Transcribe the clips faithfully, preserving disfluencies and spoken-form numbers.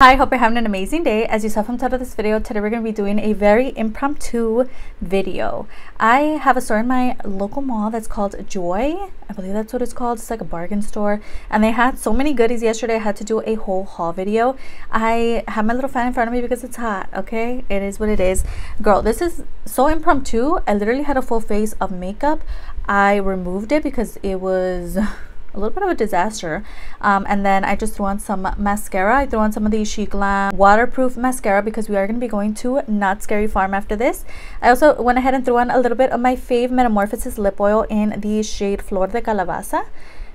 Hi, hope you're having an amazing day. As you saw from the title of this video, today we're going to be doing a very impromptu video. I have a store in my local mall that's called Joy. I believe that's what it's called. It's like a bargain store. And they had so many goodies yesterday, I had to do a whole haul video. I have my little fan in front of me because it's hot, okay? It is what it is. Girl, this is so impromptu. I literally had a full face of makeup. I removed it because it was... a little bit of a disaster, um, and then I just threw on some mascara. I threw on some of the Chic Glam waterproof mascara because we are going to be going to Not Scary Farm after this. I also went ahead and threw on a little bit of my fave Metamorphosis lip oil in the shade Flor de Calabaza,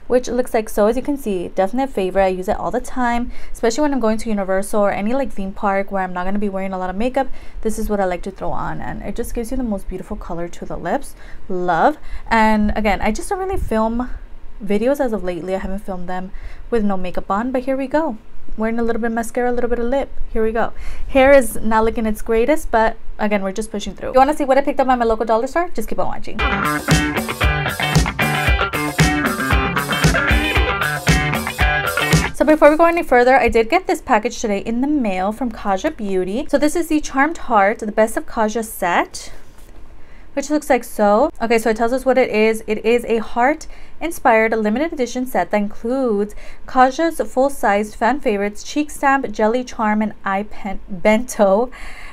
which looks like so. As you can see, definite favorite. I use it all the time, especially when I'm going to Universal or any like theme park where I'm not going to be wearing a lot of makeup. This is what I like to throw on, and it just gives you the most beautiful color to the lips. Love. And again, I just don't really film videos as of lately. I haven't filmed them with no makeup on, but here we go, wearing a little bit of mascara, a little bit of lip. Here we go. Hair is not looking its greatest, but again, we're just pushing through. You want to see what I picked up at my local dollar store? Just keep on watching. So before we go any further, I did get this package today in the mail from Kaja Beauty. So this is the Charmed Heart, the Best of Kaja set, which looks like so. Okay, so it tells us what it is. It is a heart-inspired limited edition set that includes Kaja's full-sized fan favorites, cheek stamp, jelly charm, and eye pen bento.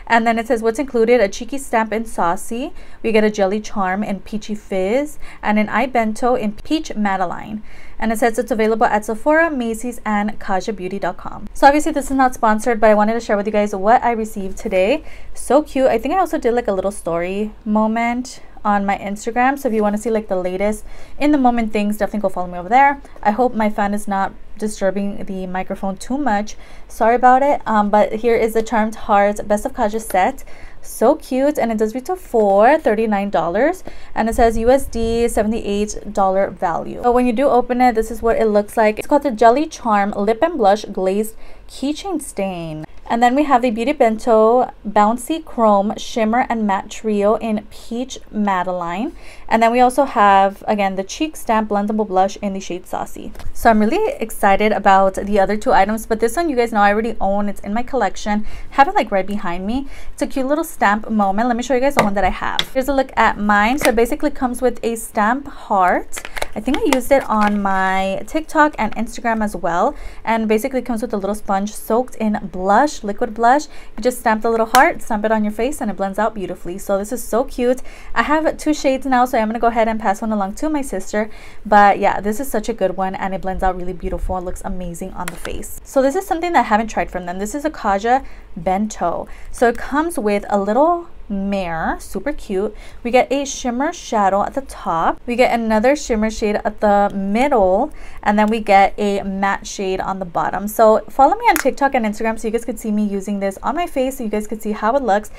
And then it says what's included: a cheeky stamp in saucy, we get a jelly charm in peachy fizz, and an eye bento in peach Madeline. And it says it's available at Sephora, Macy's, and kaja beauty dot com. So obviously this is not sponsored, but I wanted to share with you guys what I received today. So cute. I think I also did like a little story moment on my Instagram, so if you want to see like the latest in the moment things, definitely go follow me over there. I hope my fan is not disturbing the microphone too much, sorry about it. Um but here is the Charmed Hearts Best of Kaja set. So cute, and it does retail for thirty-nine dollars, and it says U S D seventy-eight dollar value. So when you do open it, this is what it looks like. It's called the Jelly Charm Lip and Blush Glazed Keychain Stain. And then we have the Beauty Bento Bouncy Chrome Shimmer and Matte Trio in Peach Madeline. And then we also have, again, the Cheek Stamp Blendable Blush in the shade Saucy. So I'm really excited about the other two items, but this one, you guys know, I already own. It's in my collection. I have it like right behind me. It's a cute little stamp moment. Let me show you guys the one that I have. Here's a look at mine. So it basically comes with a stamp heart. I think I used it on my TikTok and Instagram as well. And basically comes with a little sponge soaked in blush, liquid blush. You just stamp the little heart, stamp it on your face, and it blends out beautifully. So this is so cute. I have two shades now, so I'm going to go ahead and pass one along to my sister. But yeah, this is such a good one, and it blends out really beautiful. It looks amazing on the face. So this is something that I haven't tried from them. This is a Kaja Bento. So it comes with a little mirror, super cute. We get a shimmer shadow at the top, we get another shimmer shade at the middle, and then we get a matte shade on the bottom. So follow me on TikTok and Instagram so you guys could see me using this on my face, so you guys could see how it looks.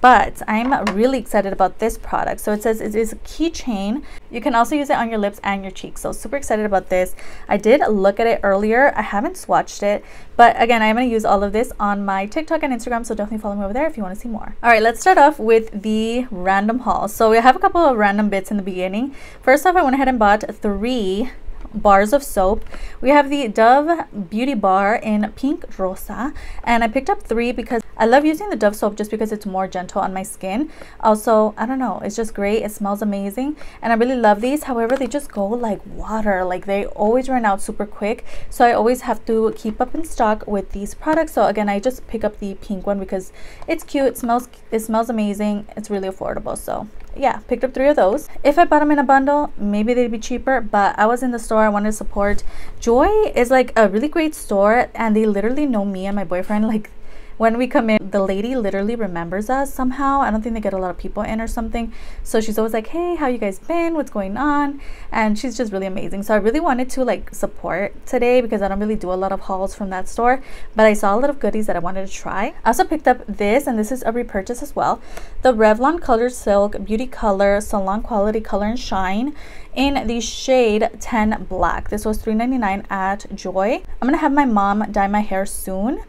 But I'm really excited about this product. So it says it is a keychain. You can also use it on your lips and your cheeks, so super excited about this. I did look at it earlier. I haven't swatched it, but again, I'm going to use all of this on my TikTok and Instagram, so definitely follow me over there if you want to see more. All right, let's start off with the random haul. So we have a couple of random bits in the beginning. First off, I went ahead and bought three bars of soap. We have the Dove Beauty Bar in Pink Rosa, and I picked up three because I love using the Dove soap just because it's more gentle on my skin. Also, I don't know, it's just great. It smells amazing, and I really love these. However, they just go like water. Like, they always run out super quick, so I always have to keep up in stock with these products. So again, I just pick up the pink one because it's cute, it smells, it smells amazing, it's really affordable. So yeah, picked up three of those. If I bought them in a bundle, maybe they'd be cheaper, but I was in the store, I wanted to support. Joy is like a really great store, and they literally know me and my boyfriend. Like, when we come in, the lady literally remembers us somehow. I don't think they get a lot of people in or something, so she's always like, hey, how you guys been, what's going on? And she's just really amazing. So I really wanted to like support today because I don't really do a lot of hauls from that store, but I saw a lot of goodies that I wanted to try. I also picked up this, and this is a repurchase as well, the Revlon Colored Silk Beauty Color Salon Quality Color and Shine in the shade ten Black. This was three ninety-nine at Joy. I'm gonna have my mom dye my hair soon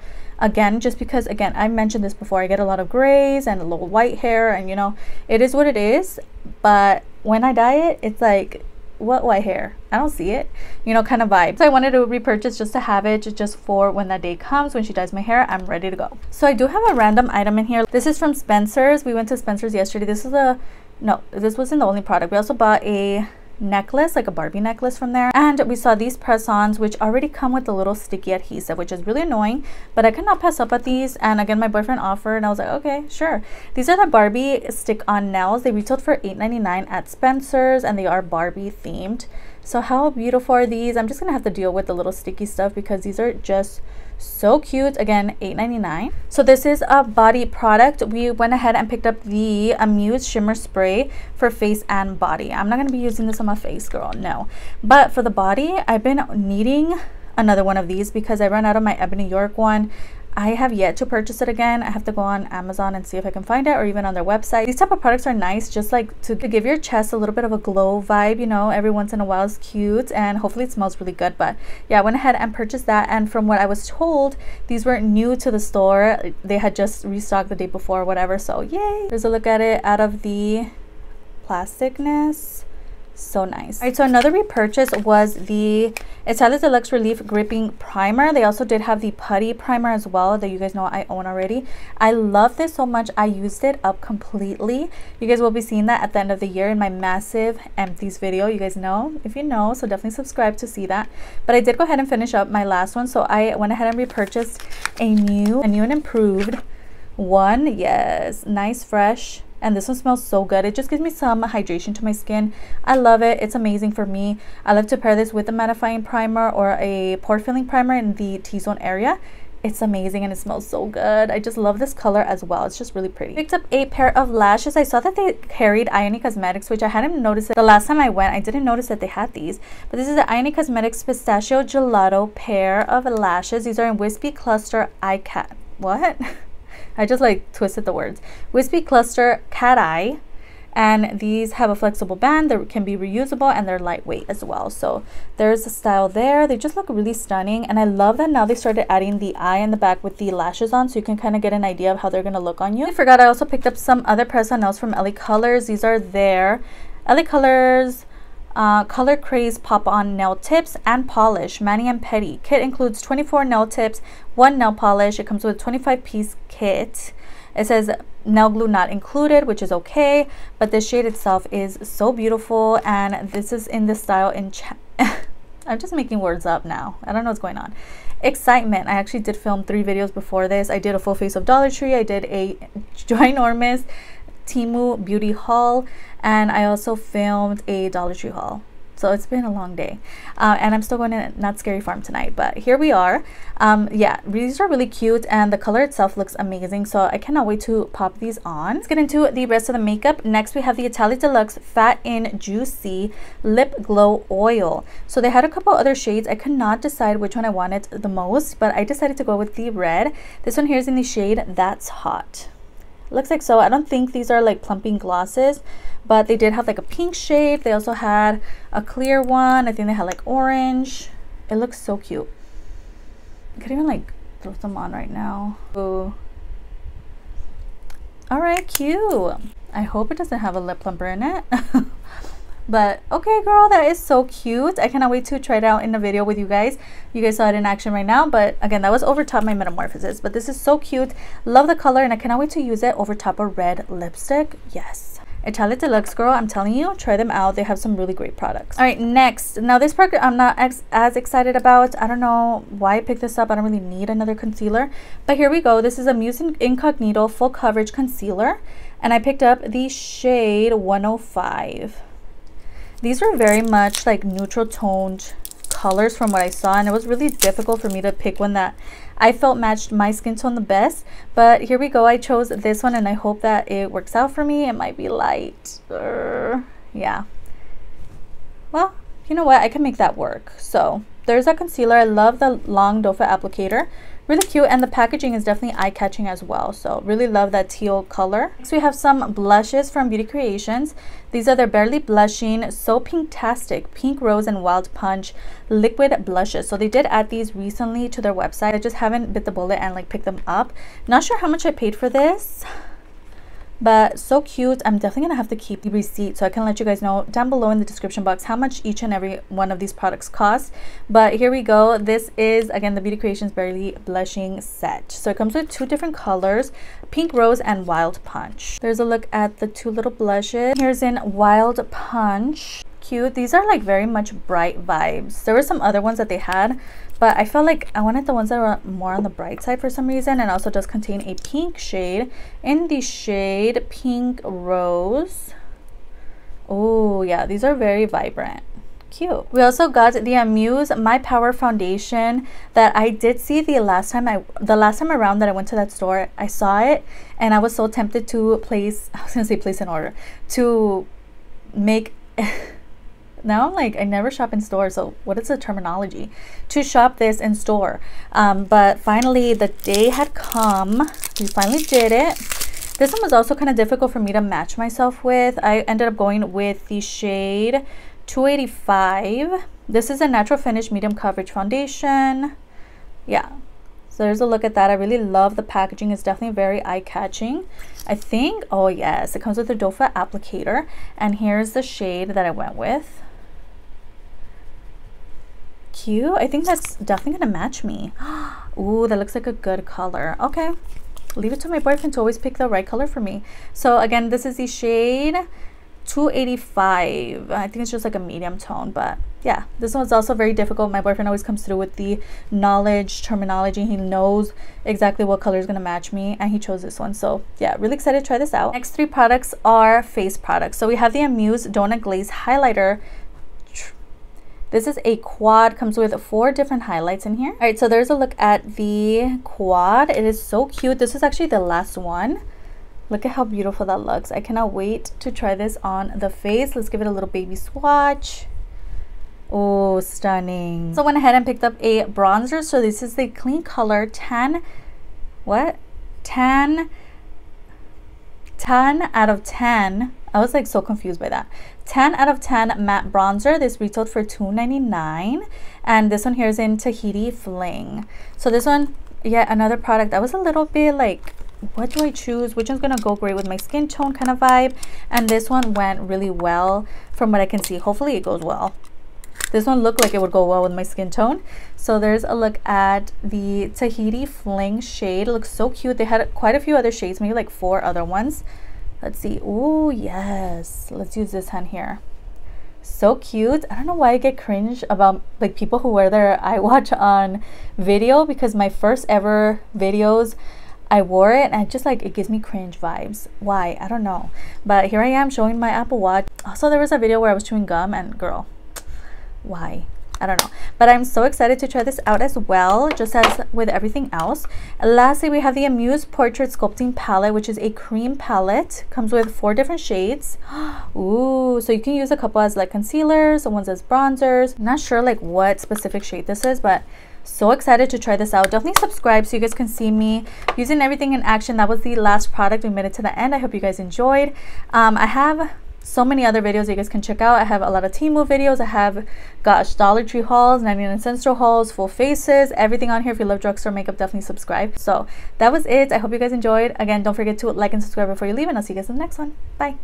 again, just because, again, I mentioned this before, I get a lot of grays and a little white hair, and you know, it is what it is. But when I dye it, it's like, what white hair? I don't see it, you know, kind of vibe. So I wanted to repurchase just to have it, just for when that day comes, when she dyes my hair, I'm ready to go. So I do have a random item in here. This is from Spencer's. We went to Spencer's yesterday. This is a, no, this wasn't the only product. We also bought a necklace, like a Barbie necklace from there, and we saw these press-ons which already come with a little sticky adhesive, which is really annoying, but I could not pass up at these. And again, my boyfriend offered and I was like, okay, sure. These are the Barbie stick-on nails. They retailed for eight ninety-nine at Spencer's, and they are Barbie themed. So how beautiful are these? I'm just gonna have to deal with the little sticky stuff because these are just so cute. Again, eight ninety-nine. So this is a body product. We went ahead and picked up the Amuse shimmer spray for face and body. I'm not going to be using this on my face, girl, no, but for the body I've been needing another one of these because I ran out of my Ebony York one. I have yet to purchase it again. I have to go on Amazon and see if I can find it, or even on their website. These type of products are nice, just like to give your chest a little bit of a glow vibe, you know, every once in a while is cute, and hopefully it smells really good. But yeah, I went ahead and purchased that, and from what I was told, these weren't new to the store. They had just restocked the day before or whatever, so yay. Here's a look at it out of the plasticness. So nice. All right, so another repurchase was the Italia Deluxe Relief Gripping Primer. They also did have the Putty Primer as well, that you guys know I own already. I love this so much. I used it up completely. You guys will be seeing that at the end of the year in my massive empties video. You guys know, if you know, so definitely subscribe to see that. But I did go ahead and finish up my last one, so I went ahead and repurchased a new, a new and improved one. Yes, nice, fresh. And this one smells so good. It just gives me some hydration to my skin. I love it. It's amazing for me. I love to pair this with a mattifying primer or a pore filling primer in the T-zone area. It's amazing, and it smells so good. I just love this color as well. It's just really pretty. Picked up a pair of lashes. I saw that they carried Ioni Cosmetics, which I hadn't noticed it. The last time I went, I didn't notice that they had these, but this is the Ioni Cosmetics Pistachio Gelato pair of lashes. These are in Wispy Cluster Eye Cat. What? I just like twisted the words. Wispy Cluster Cat Eye, and these have a flexible band that can be reusable, and they're lightweight as well. So there's a style there. They just look really stunning, and I love that now they started adding the eye in the back with the lashes on, so you can kind of get an idea of how they're going to look on you. I forgot I also picked up some other press-on nails from L A Colors. These are their L A Colors Uh, Color Craze Pop-On Nail Tips and Polish, Mani and Pedi. Kit includes twenty-four nail tips, one nail polish. It comes with a twenty-five piece kit. It says nail glue not included, which is okay, but the shade itself is so beautiful, and this is in the style in cha I'm just making words up now. I don't know what's going on. Excitement. I actually did film three videos before this. I did a full face of Dollar Tree. I did a ginormous Timu beauty haul, and I also filmed a Dollar Tree haul. So it's been a long day, uh, and I'm still going to Not Scary Farm tonight, but here we are. Um, yeah, these are really cute, and the color itself looks amazing, so I cannot wait to pop these on. Let's get into the rest of the makeup. Next, we have the Italia Deluxe Fat In Juicy Lip Glow Oil. So they had a couple other shades. I could not decide which one I wanted the most, but I decided to go with the red. This one here is in the shade That's Hot. Looks like so. I don't think these are like plumping glosses, but they did have like a pink shade. They also had a clear one. I think they had like orange. It looks so cute. I could even like throw some on right now. Ooh. All right, cute. I hope it doesn't have a lip plumper in it. But okay, girl, that is so cute. I cannot wait to try it out in the video with you guys. You guys saw it in action right now, but again, that was over top my metamorphosis. But this is so cute. Love the color, and I cannot wait to use it over top a red lipstick. Yes. Italia Deluxe, girl, I'm telling you, try them out. They have some really great products. All right, next. Now this product I'm not ex as excited about. I don't know why I picked this up. I don't really need another concealer, but here we go. This is a Muse Incognito Full Coverage Concealer, and I picked up the shade one oh five. These are very much like neutral toned colors from what I saw, and it was really difficult for me to pick one that I felt matched my skin tone the best, but here we go. I chose this one, and I hope that it works out for me. It might be light. Uh, yeah. Well, you know what? I can make that work. So there's that concealer. I love the long Dove applicator. Really cute, and the packaging is definitely eye-catching as well, so really love that teal color. Next we have some blushes from Beauty Creations. These are their Barely Blushing So Pinktastic Pink Rose and Wild Punch liquid blushes. So they did add these recently to their website. I just haven't bit the bullet and like picked them up. Not sure how much I paid for this, but so cute. I'm definitely gonna have to keep the receipt so I can let you guys know down below in the description box how much each and every one of these products cost. But here we go. This is again the Beauty Creations Barely Blushing set. So it comes with two different colors, Pink Rose and Wild Punch. There's a look at the two little blushes. Here's in Wild Punch. Cute. These are like very much bright vibes. There were some other ones that they had, but I felt like I wanted the ones that were more on the bright side for some reason. And also does contain a pink shade in the shade Pink Rose. Oh yeah, these are very vibrant. Cute. We also got the Amuse My Power foundation that I did see the last time I the last time around that I went to that store. I saw it and I was so tempted to place I was gonna say place an order to make now I'm like, I never shop in store, so what is the terminology? To shop this in store. Um, but finally, the day had come. We finally did it. This one was also kind of difficult for me to match myself with. I ended up going with the shade two eighty-five. This is a natural finish medium coverage foundation. Yeah. So there's a look at that. I really love the packaging. It's definitely very eye-catching, I think. Oh, yes. It comes with a Dove applicator. And here's the shade that I went with. Cute. I think that's definitely going to match me. Ooh, that looks like a good color. Okay. Leave it to my boyfriend to always pick the right color for me. So, again, this is the shade two eighty-five. I think it's just like a medium tone, but yeah, this one's also very difficult. My boyfriend always comes through with the knowledge terminology. He knows exactly what color is going to match me, and he chose this one. So yeah, really excited to try this out. Next three products are face products. So we have the Amuse Donut Glaze Highlighter. This is a quad, comes with four different highlights in here. All right, so there's a look at the quad. It is so cute. This is actually the last one. Look at how beautiful that looks. I cannot wait to try this on the face. Let's give it a little baby swatch. Oh, stunning. So I went ahead and picked up a bronzer. So this is the Kleancolor tan, what? Tan, tan out of tan. I was like so confused by that. ten out of ten matte bronzer. This retailed for two ninety-nine. And this one here is in Tahiti Fling. So this one, yet another product. I was a little bit like, what do I choose? Which one's gonna go great with my skin tone kind of vibe? And this one went really well from what I can see. Hopefully it goes well. This one looked like it would go well with my skin tone. So there's a look at the Tahiti Fling shade. It looks so cute. They had quite a few other shades, maybe like four other ones. Let's see. Oh yes, let's use this hand here. So cute. I don't know why I get cringe about like people who wear their eye watch on video, because my first ever videos I wore it and I just like, it gives me cringe vibes. Why? I don't know. But here I am showing my Apple Watch. Also, there was a video where I was chewing gum and girl, why? I don't know. But I'm so excited to try this out as well, just as with everything else. And lastly, we have the Amuse Portrait Sculpting Palette, which is a cream palette. Comes with four different shades. Ooh, so you can use a couple as like concealers, ones as bronzers. I'm not sure like what specific shade this is, but so excited to try this out. Definitely subscribe so you guys can see me using everything in action. That was the last product. We made it to the end. I hope you guys enjoyed. um I have so many other videos that you guys can check out. I have a lot of Timu videos. I have, gosh, Dollar Tree hauls, ninety-nine cent store hauls, full faces, everything on here. If you love drugstore makeup, definitely subscribe. So that was it. I hope you guys enjoyed. Again, don't forget to like and subscribe before you leave, and I'll see you guys in the next one. Bye.